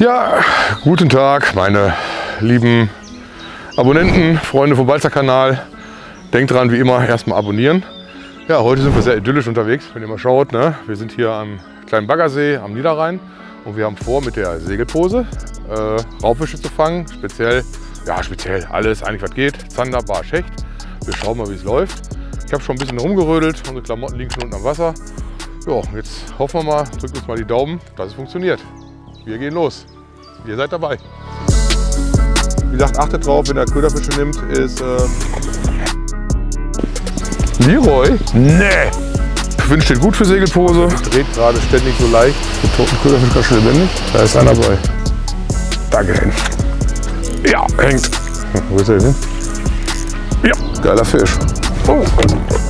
Ja, guten Tag, meine lieben Abonnenten, Freunde vom Balzer-Kanal. Denkt dran, wie immer, erstmal abonnieren. Ja, heute sind wir sehr idyllisch unterwegs, wenn ihr mal schaut. Ne? Wir sind hier am kleinen Baggersee am Niederrhein und wir haben vor, mit der Segelpose Raubfische zu fangen. Speziell alles, eigentlich was geht. Zander, Barsch, Hecht. Wir schauen mal, wie es läuft. Ich habe schon ein bisschen rumgerödelt, unsere Klamotten liegen schon unten am Wasser. Ja, jetzt hoffen wir mal, drückt uns mal die Daumen, dass es funktioniert. Wir gehen los. Ihr seid dabei. Wie gesagt, achtet drauf, wenn ihr Köderfische nimmt, ist... Leroy? Nee! Wind steht gut für Segelpose. Dreht gerade ständig so leicht. Der toten Köderfisch ganz schön lebendig. Da ist einer bei. Danke, hängt. Ja, hängt. Wo ist er denn? Ja, geiler Fisch. Oh,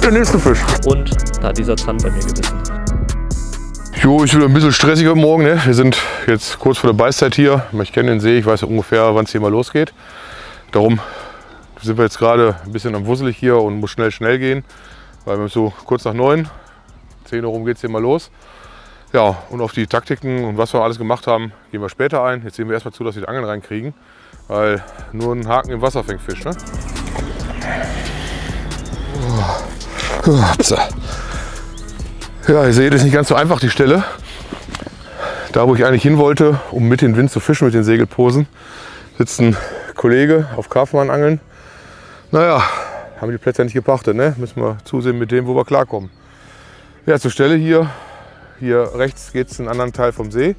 der nächste Fisch. Und da hat dieser Zahn bei mir gebissen. Jo, ist wieder ein bisschen stressig heute Morgen. Ne? Wir sind jetzt kurz vor der Beißzeit hier. Ich kenne den See, ich weiß ja ungefähr, wann es hier mal losgeht. Darum sind wir jetzt gerade ein bisschen am Wusselig hier und muss schnell gehen. Weil wir so kurz nach 9, 10 Uhr rum geht es hier mal los. Ja, und auf die Taktiken und was wir alles gemacht haben, gehen wir später ein. Jetzt sehen wir erstmal zu, dass wir die Angeln reinkriegen. Weil nur ein Haken im Wasser fängt Fisch. Ne? Ja, ihr seht, ist nicht ganz so einfach die Stelle. Da, wo ich eigentlich hin wollte, um mit dem Wind zu fischen, mit den Segelposen, sitzt ein Kollege auf Karpfenmann angeln. Naja, haben die Plätze nicht gepachtet, ne? Müssen wir zusehen mit dem, wo wir klarkommen. Ja, zur Stelle hier rechts geht es in einen anderen Teil vom See.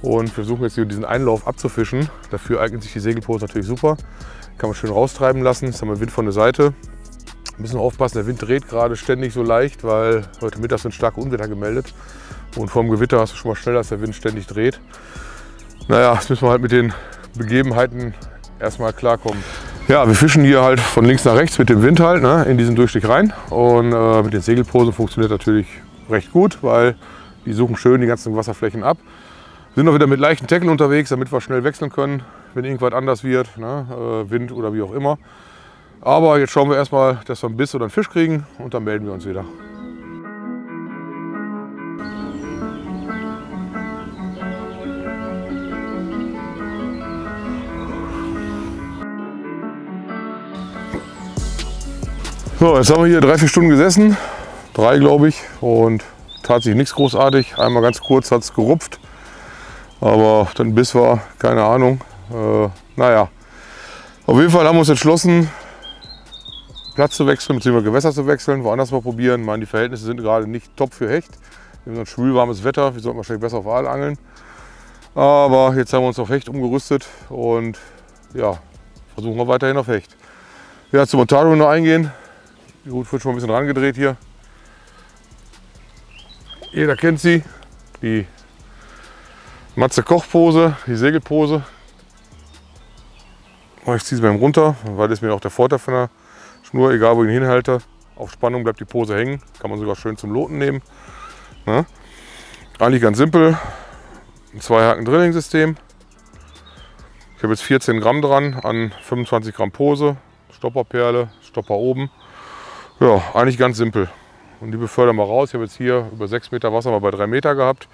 Und wir versuchen jetzt hier diesen Einlauf abzufischen. Dafür eignet sich die Segelpose natürlich super. Kann man schön raustreiben lassen. Jetzt haben wir Wind von der Seite. Müssen aufpassen, der Wind dreht gerade ständig so leicht, weil heute Mittag sind starke Unwetter gemeldet. Und vorm Gewitter hast du schon mal schnell, dass der Wind ständig dreht. Naja, jetzt müssen wir halt mit den Begebenheiten erstmal klarkommen. Ja, wir fischen hier halt von links nach rechts mit dem Wind halt, ne, in diesen Durchstich rein. Und mit den Segelposen funktioniert natürlich recht gut, weil die suchen schön die ganzen Wasserflächen ab. Wir sind auch wieder mit leichten Tackle unterwegs, damit wir schnell wechseln können, wenn irgendwas anders wird, ne, Wind oder wie auch immer. Aber jetzt schauen wir erstmal, dass wir einen Biss oder einen Fisch kriegen und dann melden wir uns wieder. So, jetzt haben wir hier 3-4 Stunden gesessen, 3 glaube ich, und tatsächlich nichts großartig. Einmal ganz kurz hat es gerupft, aber dann Biss war, keine Ahnung. Naja, auf jeden Fall haben wir uns entschlossen, Platz zu wechseln, bzw. Gewässer zu wechseln, woanders mal probieren. Ich meine, die Verhältnisse sind gerade nicht top für Hecht. Wir haben so ein schwülwarmes Wetter, wir sollten wahrscheinlich besser auf Aal angeln. Aber jetzt haben wir uns auf Hecht umgerüstet und ja, versuchen wir weiterhin auf Hecht. Ja, zur Montage noch eingehen. Die Rute wird schon ein bisschen rangedreht hier. Jeder kennt sie, die Matze-Koch-Pose, die Segelpose. Ich ziehe sie beim runter, weil das ist mir auch der Vorteil von der Schnur, egal wo ich ihn hinhalte, auf Spannung bleibt die Pose hängen. Kann man sogar schön zum Loten nehmen. Ne? Eigentlich ganz simpel. Ein 2-Haken-Drilling-System. Ich habe jetzt 14 Gramm dran an 25 Gramm Pose. Stopperperle, Stopper oben. Ja, eigentlich ganz simpel. Und die befördern wir raus. Ich habe jetzt hier über 6 Meter Wasser mal bei 3 Meter gehabt.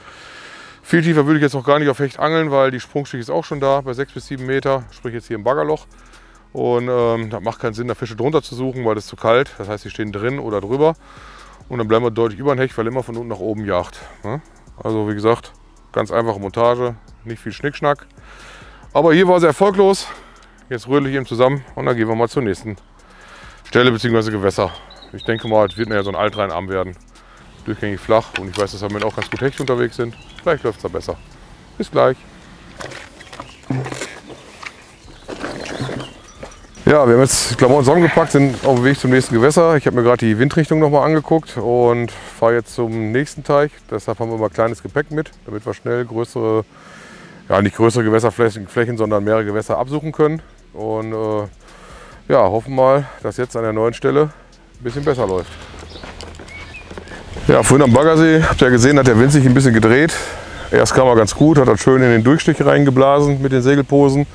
Viel tiefer würde ich jetzt noch gar nicht auf Hecht angeln, weil die Sprungstich ist auch schon da bei 6 bis 7 Meter. Sprich jetzt hier im Baggerloch. Und das macht keinen Sinn, da Fische drunter zu suchen, weil das ist zu kalt. Das heißt, die stehen drin oder drüber. Und dann bleiben wir deutlich über den Hecht, weil immer von unten nach oben jagt. Ne? Also wie gesagt, ganz einfache Montage, nicht viel Schnickschnack. Aber hier war es erfolglos. Jetzt rödel ich eben zusammen und dann gehen wir mal zur nächsten Stelle bzw. Gewässer. Ich denke mal, es wird ja so ein Altrheinarm werden. Durchgängig flach und ich weiß, dass wir damit auch ganz gut Hecht unterwegs sind. Vielleicht läuft es da besser. Bis gleich. Ja, wir haben jetzt Klamotten zusammengepackt, sind auf dem Weg zum nächsten Gewässer. Ich habe mir gerade die Windrichtung nochmal angeguckt und fahre jetzt zum nächsten Teich. Deshalb haben wir mal kleines Gepäck mit, damit wir schnell größere, ja nicht größere Gewässerflächen, sondern mehrere Gewässer absuchen können. Und ja, hoffen mal, dass jetzt an der neuen Stelle ein bisschen besser läuft. Ja, vorhin am Baggersee, habt ihr ja gesehen, hat der Wind sich ein bisschen gedreht. Erst kam er ganz gut, hat er schön in den Durchstich reingeblasen mit den Segelposen.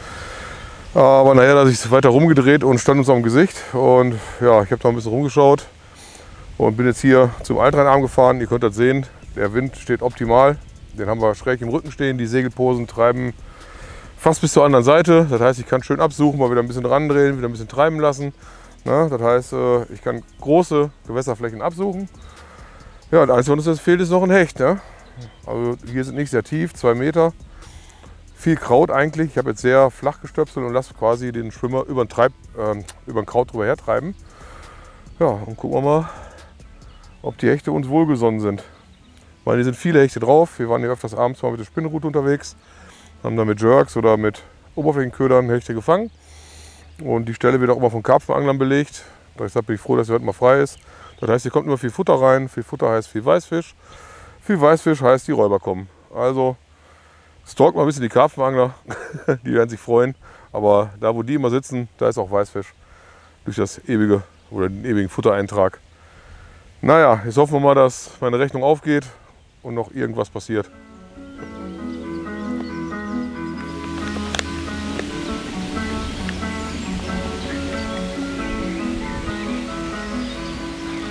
Aber nachher hat er sich weiter rumgedreht und stand uns am Gesicht. Und ja, ich habe da ein bisschen rumgeschaut und bin jetzt hier zum Altrheinarm gefahren. Ihr könnt das sehen, der Wind steht optimal. Den haben wir schräg im Rücken stehen. Die Segelposen treiben fast bis zur anderen Seite. Das heißt, ich kann schön absuchen, mal wieder ein bisschen randrehen, wieder ein bisschen treiben lassen. Das heißt, ich kann große Gewässerflächen absuchen. Ja, und alles, was uns fehlt, ist noch ein Hecht. Ne? Also hier sind nicht sehr tief, 2 Meter. Viel Kraut eigentlich. Ich habe jetzt sehr flach gestöpselt und lasse quasi den Schwimmer über den Kraut drüber hertreiben. Ja, und gucken wir mal, ob die Hechte uns wohlgesonnen sind. Weil hier sind viele Hechte drauf. Wir waren hier öfters abends mal mit der Spinnenrute unterwegs. Haben dann mit Jerks oder mit Oberflächenködern Hechte gefangen. Und die Stelle wird auch immer von Karpfenanglern belegt. Deshalb bin ich froh, dass sie heute mal frei ist. Das heißt, hier kommt immer viel Futter rein. Viel Futter heißt viel Weißfisch. Viel Weißfisch heißt, die Räuber kommen. Also stalkt mal ein bisschen die Karpfenangler, die werden sich freuen. Aber da, wo die immer sitzen, da ist auch Weißfisch durch das ewige oder den ewigen Futtereintrag. Naja, jetzt hoffen wir mal, dass meine Rechnung aufgeht und noch irgendwas passiert.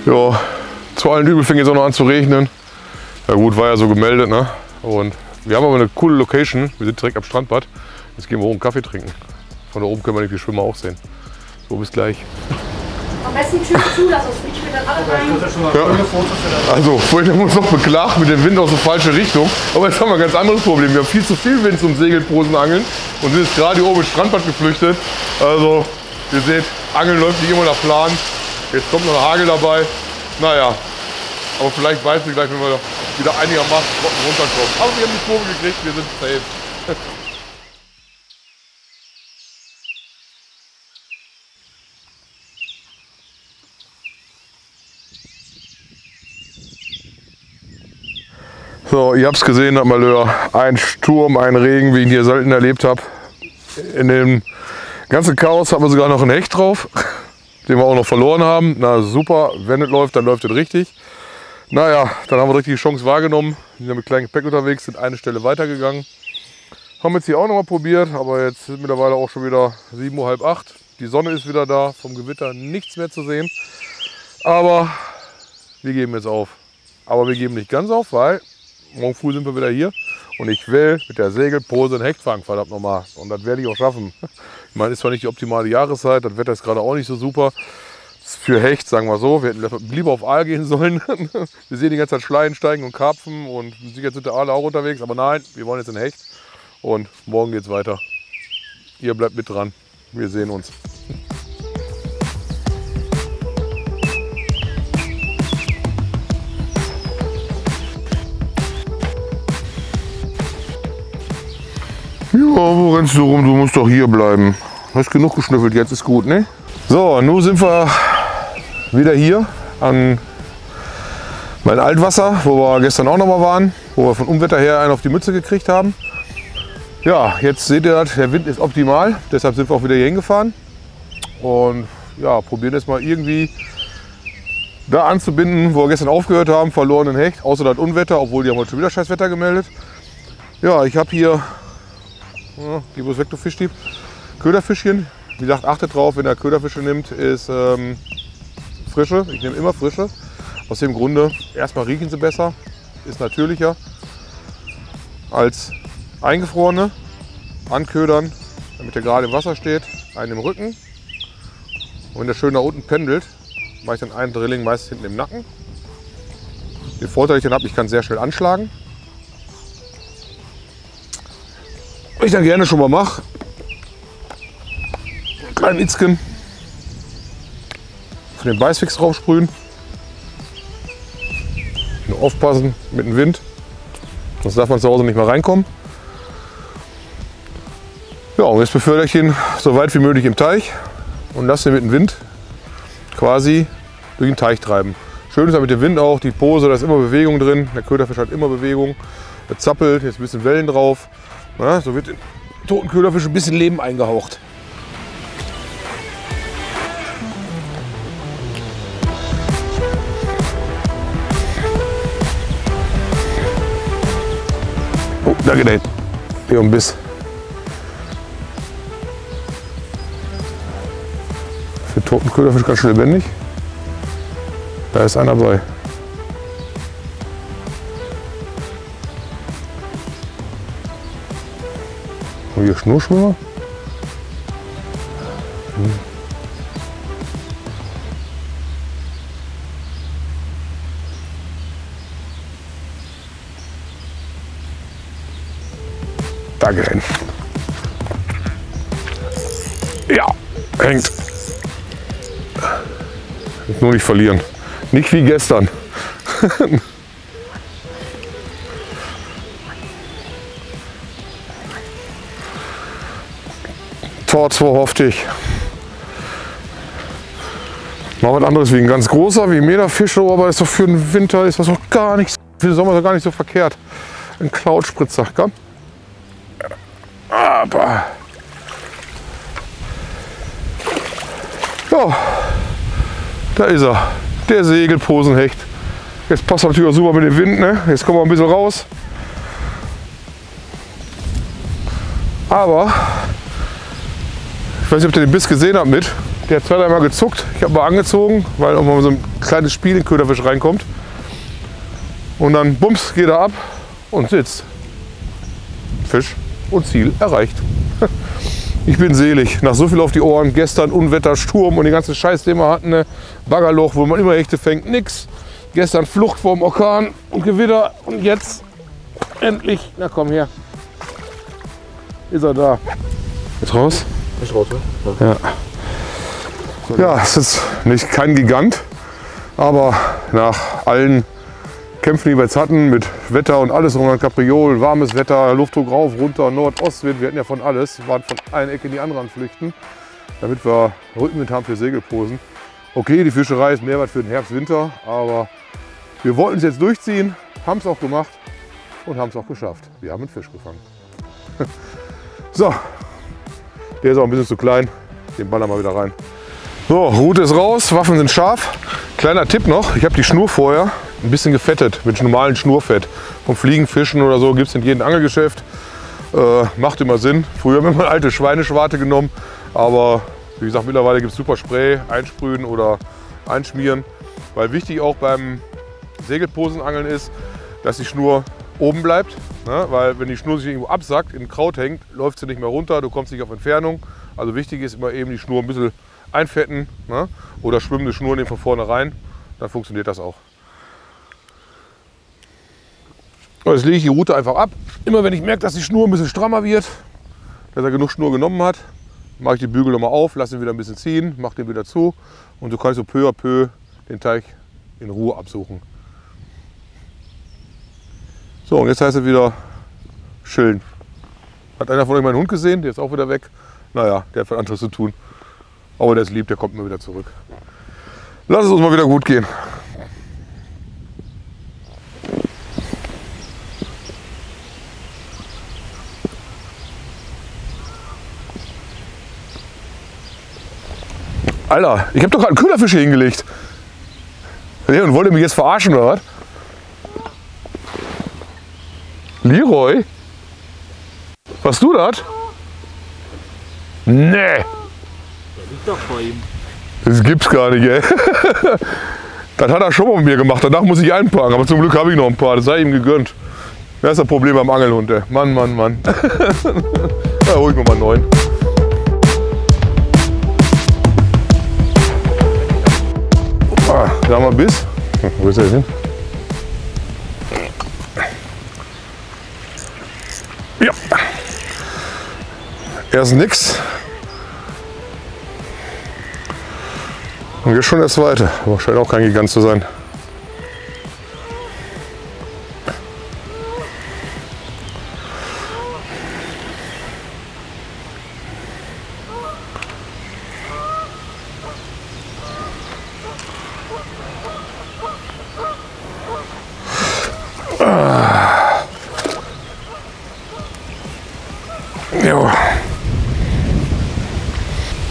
Ja, zu allen Übel fing jetzt auch noch an zu regnen. Ja gut, war ja so gemeldet, ne? Und wir haben aber eine coole Location. Wir sind direkt am Strandbad. Jetzt gehen wir hoch einen Kaffee trinken. Von da oben können wir die Schwimmer auch sehen. So, bis gleich. Am besten schön zu, lass uns nicht wieder alle rein. Ja. Also, vorhin haben wir uns noch beklagt mit dem Wind aus der falschen Richtung. Aber jetzt haben wir ein ganz anderes Problem. Wir haben viel zu viel Wind zum Segelposenangeln und sind jetzt gerade hier oben ins Strandbad geflüchtet. Also, ihr seht, Angeln läuft nicht immer nach Plan. Jetzt kommt noch ein Hagel dabei. Naja, aber vielleicht weiß ich gleich, wenn wir wieder einigermaßen trocken runterkommen. Aber wir haben die Probe gekriegt, wir sind safe. So, ihr habt es gesehen, das Malheur. Ein Sturm, ein Regen, wie ich ihn hier selten erlebt habe. In dem ganzen Chaos haben wir sogar noch einen Hecht drauf, den wir auch noch verloren haben. Na super, wenn es läuft, dann läuft es richtig. Naja, dann haben wir richtig die Chance wahrgenommen. Wir sind mit kleinem Gepäck unterwegs, sind eine Stelle weitergegangen. Haben jetzt hier auch noch mal probiert, aber jetzt sind mittlerweile auch schon wieder 7 Uhr, halb 8. Die Sonne ist wieder da, vom Gewitter nichts mehr zu sehen. Aber wir geben jetzt auf. Aber wir geben nicht ganz auf, weil morgen früh sind wir wieder hier. Und ich will mit der Segelpose einen Hecht fangen, verdammt nochmal. Und das werde ich auch schaffen. Ich meine, ist zwar nicht die optimale Jahreszeit, das Wetter ist gerade auch nicht so super. Für Hecht, sagen wir so. Wir hätten lieber auf Aal gehen sollen. Wir sehen die ganze Zeit Schleien steigen und Karpfen und sicher sind der Aale auch unterwegs. Aber nein, wir wollen jetzt einen Hecht und morgen geht's weiter. Ihr bleibt mit dran. Wir sehen uns. Ja, wo rennst du rum? Du musst doch hier bleiben. Hast genug geschnüffelt, jetzt ist gut, ne? So, nun sind wir wieder hier an mein Altwasser, wo wir gestern auch noch mal waren, wo wir von Unwetter her einen auf die Mütze gekriegt haben. Ja, jetzt seht ihr, der Wind ist optimal, deshalb sind wir auch wieder hier hingefahren. Und ja, probieren jetzt mal irgendwie da anzubinden, wo wir gestern aufgehört haben, verlorenen Hecht, außer das Unwetter, obwohl die haben heute schon wieder scheiß Wetter gemeldet. Ja, ich habe hier, ja, gib uns weg, du Fischdieb, Köderfischchen. Wie gesagt, achtet drauf, wenn ihr Köderfische nimmt, ist frische. Ich nehme immer frische. Aus dem Grunde, erstmal riechen sie besser, ist natürlicher als eingefrorene. Anködern, damit der gerade im Wasser steht, einen im Rücken. Und wenn der schön nach unten pendelt, mache ich dann einen Drilling meist hinten im Nacken. Den Vorteil, den ich dann habe, ich kann sehr schnell anschlagen. Was ich dann gerne schon mal mache, kleinen Itzken von dem Weißfix drauf sprühen. Nur aufpassen mit dem Wind, sonst darf man zu Hause nicht mehr reinkommen. Ja, und jetzt befördere ich ihn so weit wie möglich im Teich und lasse ihn mit dem Wind quasi durch den Teich treiben. Schön ist ja mit dem Wind auch, die Pose, da ist immer Bewegung drin. Der Köderfisch hat immer Bewegung. Er zappelt, jetzt ein bisschen Wellen drauf. Ja, so wird den toten Köderfisch ein bisschen Leben eingehaucht. Da geht er hin. Hier um Biss. Für toten Köderfisch ganz schön lebendig. Da ist einer bei. Und hier Schnurschwimmer. Dankeschön. Ja, hängt. Jetzt nur nicht verlieren. Nicht wie gestern. Tor 2 hoffte ich. Mal was anderes wie ein ganz großer, wie ein Meterfisch, aber das ist doch für den Winter, ist das doch gar nicht, für den Sommer ist doch gar nicht so verkehrt. Ein Cloud-Spritzer, gell? Aber. Ja, da ist er, der Segelposenhecht. Jetzt passt er natürlich auch super mit dem Wind, ne? Jetzt kommen wir ein bisschen raus. Aber. Ich weiß nicht, ob ihr den Biss gesehen habt mit. Der hat zwei, dreimal gezuckt. Ich habe mal angezogen, weil auch mal so ein kleines Spiel in Köderfisch reinkommt. Und dann bums, geht er ab und sitzt. Fisch und Ziel erreicht. Ich bin selig. Nach so viel auf die Ohren, gestern Unwetter, Sturm und den ganzen Scheiß, den wir hatten. Ne? Baggerloch, wo man immer Hechte fängt, nix. Gestern Flucht vorm Orkan und Gewitter und jetzt endlich, na komm her, ist er da. Jetzt raus. Ist raus, ne? Ja. Ja, es ist nicht kein Gigant, aber nach allen Kämpfen, die wir jetzt hatten, mit Wetter und alles um ein Kapriol, warmes Wetter, Luftdruck rauf, runter, Nord-Ost-Wind, wir hatten ja von alles, waren von einer Ecke in die andere flüchten, damit wir Rückenwind haben für Segelposen. Okay, die Fischerei ist Mehrwert für den Herbst, Winter, aber wir wollten es jetzt durchziehen, haben es auch gemacht und haben es auch geschafft. Wir haben einen Fisch gefangen. So. Der ist auch ein bisschen zu klein, den ballern wir wieder rein. So, Rute ist raus, Waffen sind scharf. Kleiner Tipp noch, ich habe die Schnur vorher ein bisschen gefettet, mit normalem Schnurfett. Vom Fliegen, Fischen oder so gibt es in jedem Angelgeschäft. Macht immer Sinn. Früher haben wir mal alte Schweineschwarte genommen, aber wie gesagt, mittlerweile gibt es super Spray, einsprühen oder einschmieren. Weil wichtig auch beim Segelposenangeln ist, dass die Schnur oben bleibt, ne? Weil wenn die Schnur sich irgendwo absackt, in Kraut hängt, läuft sie nicht mehr runter, du kommst nicht auf Entfernung. Also wichtig ist immer eben die Schnur ein bisschen einfetten, ne? Oder schwimmende Schnur nehmen von vorne rein, dann funktioniert das auch. Jetzt lege ich die Rute einfach ab. Immer wenn ich merke, dass die Schnur ein bisschen strammer wird, dass er genug Schnur genommen hat, mache ich die Bügel nochmal auf, lasse ihn wieder ein bisschen ziehen, mache den wieder zu und so kann ich so peu à peu den Teich in Ruhe absuchen. So, und jetzt heißt es wieder chillen. Hat einer von euch meinen Hund gesehen? Der ist auch wieder weg. Naja, der hat was anderes zu tun. Aber der ist lieb, der kommt immer wieder zurück. Lass es uns mal wieder gut gehen. Alter, ich habe doch gerade einen Köderfisch hier hingelegt. Hey, und wollt ihr mich jetzt verarschen oder was? Leroy? Warst du das? Nee. Der liegt doch vor ihm. Das gibt's gar nicht, ey. Das hat er schon mal mit mir gemacht. Danach muss ich einpacken. Aber zum Glück habe ich noch ein paar. Das sei ihm gegönnt. Das ist das Problem beim Angelhund, ey. Mann, Mann, Mann. Da hol ich mir mal einen neuen. Ah, da haben wir einen Biss. Wo ist er jetzt hin? Ja, erst nix und jetzt schon der zweite, aber scheint auch kein Gigant zu sein.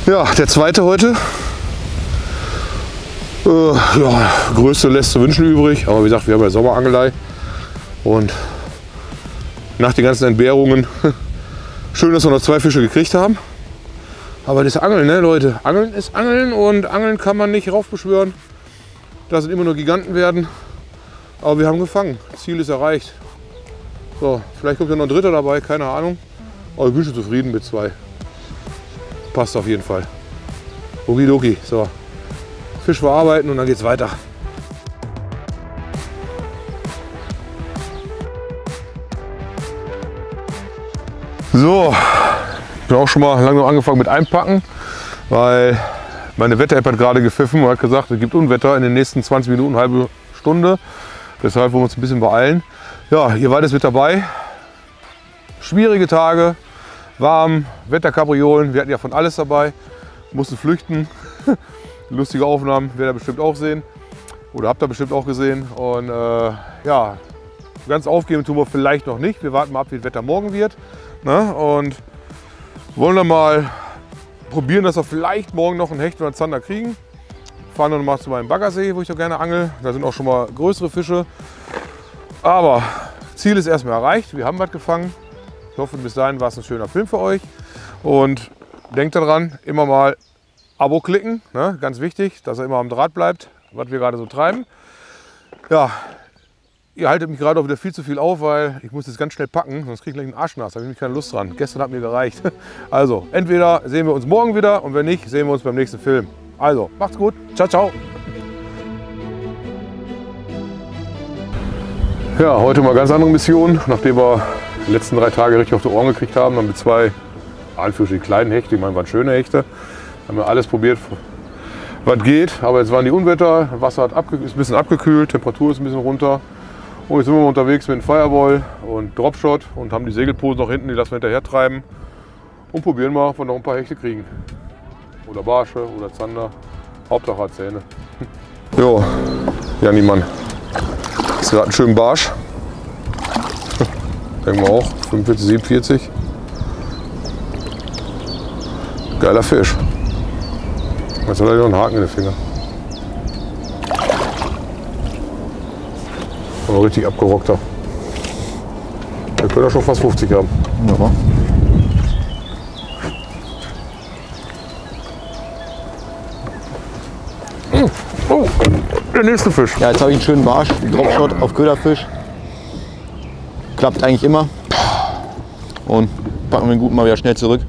Ja, der zweite heute. Ja, Größe lässt zu wünschen übrig, aber wie gesagt, wir haben ja Sommerangelei und nach den ganzen Entbehrungen schön, dass wir noch zwei Fische gekriegt haben. Aber das Angeln, ne Leute, Angeln ist Angeln und Angeln kann man nicht raufbeschwören. Da sind immer nur Giganten werden, aber wir haben gefangen, Ziel ist erreicht. So, vielleicht kommt ja noch ein dritter dabei, keine Ahnung. Aber ich bin schon zufrieden mit 2. Passt auf jeden Fall. Okidoki. So. Fisch verarbeiten und dann geht's weiter. So, ich habe auch schon mal langsam angefangen mit Einpacken, weil meine Wetter-App hat gerade gepfiffen und hat gesagt, es gibt Unwetter in den nächsten 20 Minuten, eine halbe Stunde. Deshalb wollen wir uns ein bisschen beeilen. Ja, ihr wart jetzt mit dabei. Schwierige Tage, warm, Wetterkapriolen, wir hatten ja von alles dabei, mussten flüchten. Lustige Aufnahmen werdet ihr bestimmt auch sehen oder habt ihr bestimmt auch gesehen. Und ja, ganz aufgeben tun wir vielleicht noch nicht. Wir warten mal ab, wie das Wetter morgen wird. Ne? Und wollen dann mal probieren, dass wir vielleicht morgen noch einen Hecht oder einen Zander kriegen. Fahren dann mal zu meinem Baggersee, wo ich doch gerne angel. Da sind auch schon mal größere Fische. Aber Ziel ist erstmal erreicht. Wir haben was gefangen. Ich hoffe, bis dahin war es ein schöner Film für euch. Und denkt daran, immer mal Abo klicken. Ne? Ganz wichtig, dass ihr immer am Draht bleibt, was wir gerade so treiben. Ja. Ihr haltet mich gerade auch wieder viel zu viel auf, weil ich muss jetzt ganz schnell packen, sonst kriege ich gleich einen Arsch nass, da habe ich nämlich keine Lust dran. Gestern hat mir gereicht. Also, entweder sehen wir uns morgen wieder und wenn nicht, sehen wir uns beim nächsten Film. Also, macht's gut. Ciao, ciao. Ja, heute mal ganz andere Mission. Nachdem wir die letzten 3 Tage richtig auf die Ohren gekriegt haben, haben wir 2 anführungsweise kleinen Hechte, ich meine, waren schöne Hechte. Haben wir alles probiert, was geht. Aber jetzt waren die Unwetter, Wasser hat ist ein bisschen abgekühlt, Temperatur ist ein bisschen runter. Und jetzt sind wir mal unterwegs mit einem Fireball und Dropshot und haben die Segelpose noch hinten, die lassen wir hinterher treiben und probieren mal, ob wir noch ein paar Hechte kriegen. Oder Barsche oder Zander. Hauptsache hat Zähne. Jo, Janni Mann. Ist gerade ein schöner Barsch. Denken wir auch. 45, 47. Geiler Fisch. Jetzt hat er noch einen Haken in den Finger. Aber richtig abgerockt hat. Der könnte schon fast 50 haben. Ja. Oh, der nächste Fisch. Ja, jetzt habe ich einen schönen Barsch. Dropshot auf Köderfisch. Klappt eigentlich immer. Und packen wir den guten mal wieder schnell zurück.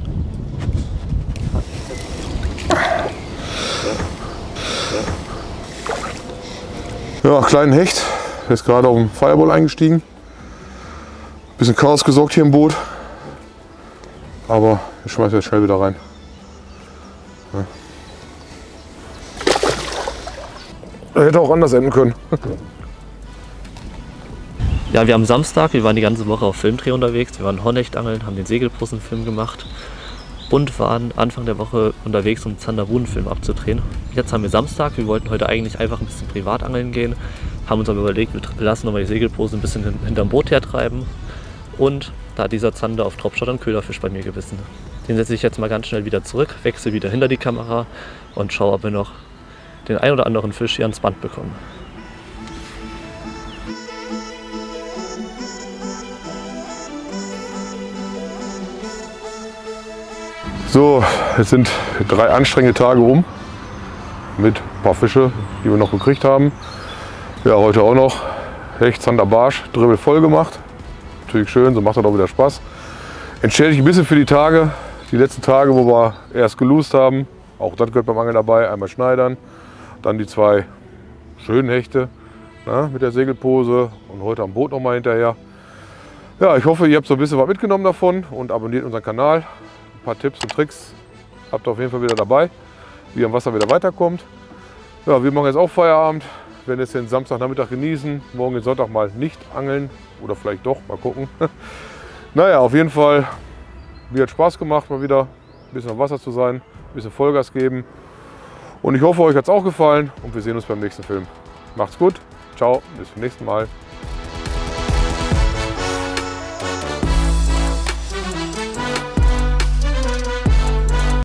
Ja, kleinen Hecht. Der ist gerade auf den Fireball eingestiegen. Bisschen Chaos gesorgt hier im Boot. Aber ich schmeiße jetzt schnell wieder rein. Ja. Er hätte auch anders enden können. Ja, wir haben Samstag, wir waren die ganze Woche auf Filmdreh unterwegs. Wir waren Hornechtangeln, haben den Segelposen-Film gemacht. Und waren Anfang der Woche unterwegs, um einen Zander-Buden-Film abzudrehen. Jetzt haben wir Samstag, wir wollten heute eigentlich einfach ein bisschen privat angeln gehen. Haben uns aber überlegt, wir lassen nochmal die Segelpose ein bisschen hinterm Boot hertreiben. Und da hat dieser Zander auf Dropshot einen Köderfisch bei mir gebissen. Den setze ich jetzt mal ganz schnell wieder zurück, wechsle wieder hinter die Kamera und schaue, ob wir noch den ein oder anderen Fisch hier ans Band bekommen. So, jetzt sind 3 anstrengende Tage um mit ein paar Fische, die wir noch gekriegt haben. Ja, heute auch noch Hecht, Zander, Barsch, Dribbel voll gemacht. Natürlich schön, so macht das auch wieder Spaß. Entschädigt ein bisschen für die Tage, die letzten Tage, wo wir erst geloost haben. Auch das gehört beim Angeln dabei, einmal schneidern. Dann die 2 schönen Hechte, ne, mit der Segelpose und heute am Boot nochmal hinterher. Ja, ich hoffe, ihr habt so ein bisschen was mitgenommen davon und abonniert unseren Kanal. Ein paar Tipps und Tricks habt ihr auf jeden Fall wieder dabei, wie ihr am Wasser wieder weiterkommt. Ja, wir machen jetzt auch Feierabend. Wir werden jetzt den Samstagnachmittag genießen, morgen den Sonntag mal nicht angeln oder vielleicht doch, mal gucken. Naja, auf jeden Fall, mir hat Spaß gemacht, mal wieder ein bisschen am Wasser zu sein, ein bisschen Vollgas geben. Und ich hoffe, euch hat es auch gefallen und wir sehen uns beim nächsten Film. Macht's gut, ciao, bis zum nächsten Mal.